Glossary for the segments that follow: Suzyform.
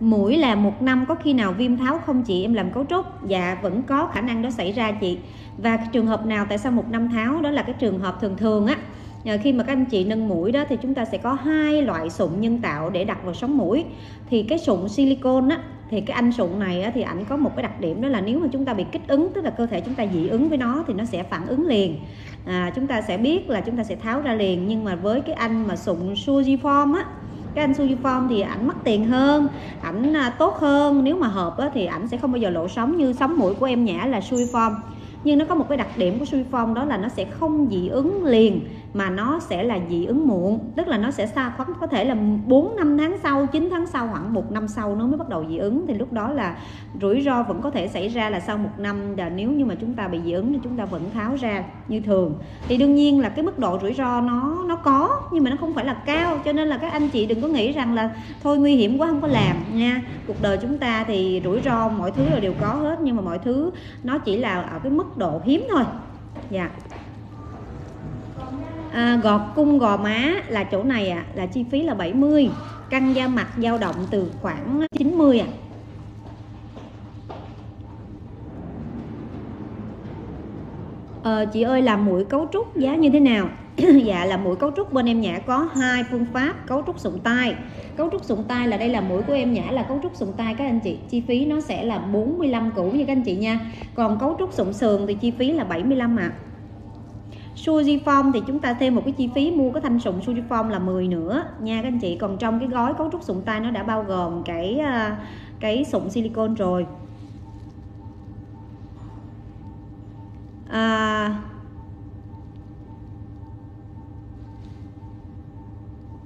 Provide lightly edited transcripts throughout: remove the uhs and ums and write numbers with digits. Mũi là một năm có khi nào viêm tháo không chị, em làm cấu trúc? Dạ, vẫn có khả năng đó xảy ra chị. Và cái trường hợp nào tại sao một năm tháo, đó là cái trường hợp thường thường á. Khi mà các anh chị nâng mũi đó thì chúng ta sẽ có hai loại sụn nhân tạo để đặt vào sống mũi. Thì cái sụn silicone á, thì cái anh sụn này á, thì ảnh có một cái đặc điểm đó là nếu mà chúng ta bị kích ứng, tức là cơ thể chúng ta dị ứng với nó thì nó sẽ phản ứng liền. Chúng ta sẽ biết là chúng ta sẽ tháo ra liền. Nhưng mà với cái anh mà sụn Suzyform á, cái anh Suzyform thì ảnh mắc tiền hơn, ảnh tốt hơn. Nếu mà hợp á, thì ảnh sẽ không bao giờ lộ sóng như sóng mũi của em Nhã là Suzyform. Nhưng nó có một cái đặc điểm của Suzyform đó là nó sẽ không dị ứng liền mà nó sẽ là dị ứng muộn, tức là nó sẽ xa khoảng có thể là 4-5 tháng sau, 9 tháng sau, khoảng 1 năm sau nó mới bắt đầu dị ứng. Thì lúc đó là rủi ro vẫn có thể xảy ra là sau 1 năm, là nếu như mà chúng ta bị dị ứng thì chúng ta vẫn tháo ra như thường. Thì đương nhiên là cái mức độ rủi ro nó có nhưng mà nó không phải là cao, cho nên là các anh chị đừng có nghĩ rằng là thôi nguy hiểm quá không có làm nha. Cuộc đời chúng ta thì rủi ro mọi thứ đều có hết, nhưng mà mọi thứ nó chỉ là ở cái mức độ hiếm thôi. Dạ. Gọt cung gò má là chỗ này ạ, là chi phí là 70, căng da mặt dao động từ khoảng 90 ạ. Chị ơi làm mũi cấu trúc giá như thế nào? Dạ, là mũi cấu trúc bên em Nhã có hai phương pháp cấu trúc sụn tai. Cấu trúc sụn tai là đây là mũi của em Nhã là cấu trúc sụn tai các anh chị, chi phí nó sẽ là 45 củ như các anh chị nha. Còn cấu trúc sụn sườn thì chi phí là 75 ạ. Suzyform thì chúng ta thêm một cái chi phí mua cái thanh sụn Suzyform là 10 nữa nha các anh chị. Còn trong cái gói cấu trúc sụn tai nó đã bao gồm cái sụn silicone rồi.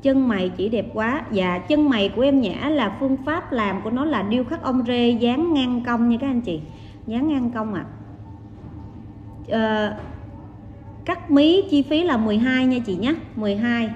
Chân mày chỉ đẹp quá. Dạ, chân mày của em Nhã là phương pháp làm của nó là điêu khắc ông rê dán ngang cong nha các anh chị, dán ngang cong ạ. Cắt mí chi phí là 12 nha chị nhé, 12.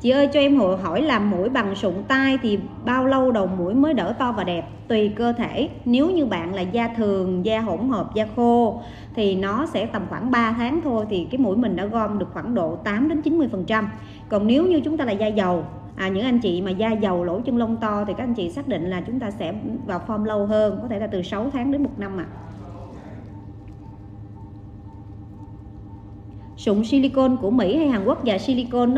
Chị ơi cho em hỏi làm mũi bằng sụn tai thì bao lâu đầu mũi mới đỡ to và đẹp? Tùy cơ thể, nếu như bạn là da thường, da hỗn hợp, da khô thì nó sẽ tầm khoảng 3 tháng thôi thì cái mũi mình đã gom được khoảng độ 8-90%. Còn nếu như chúng ta là da dầu, những anh chị mà da dầu lỗ chân lông to thì các anh chị xác định là chúng ta sẽ vào form lâu hơn, có thể là từ 6 tháng đến 1 năm ạ. Sụn silicone của Mỹ hay Hàn Quốc? Và silicone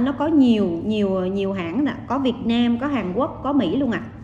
nó có nhiều hãng, có Việt Nam, có Hàn Quốc, có Mỹ luôn ạ.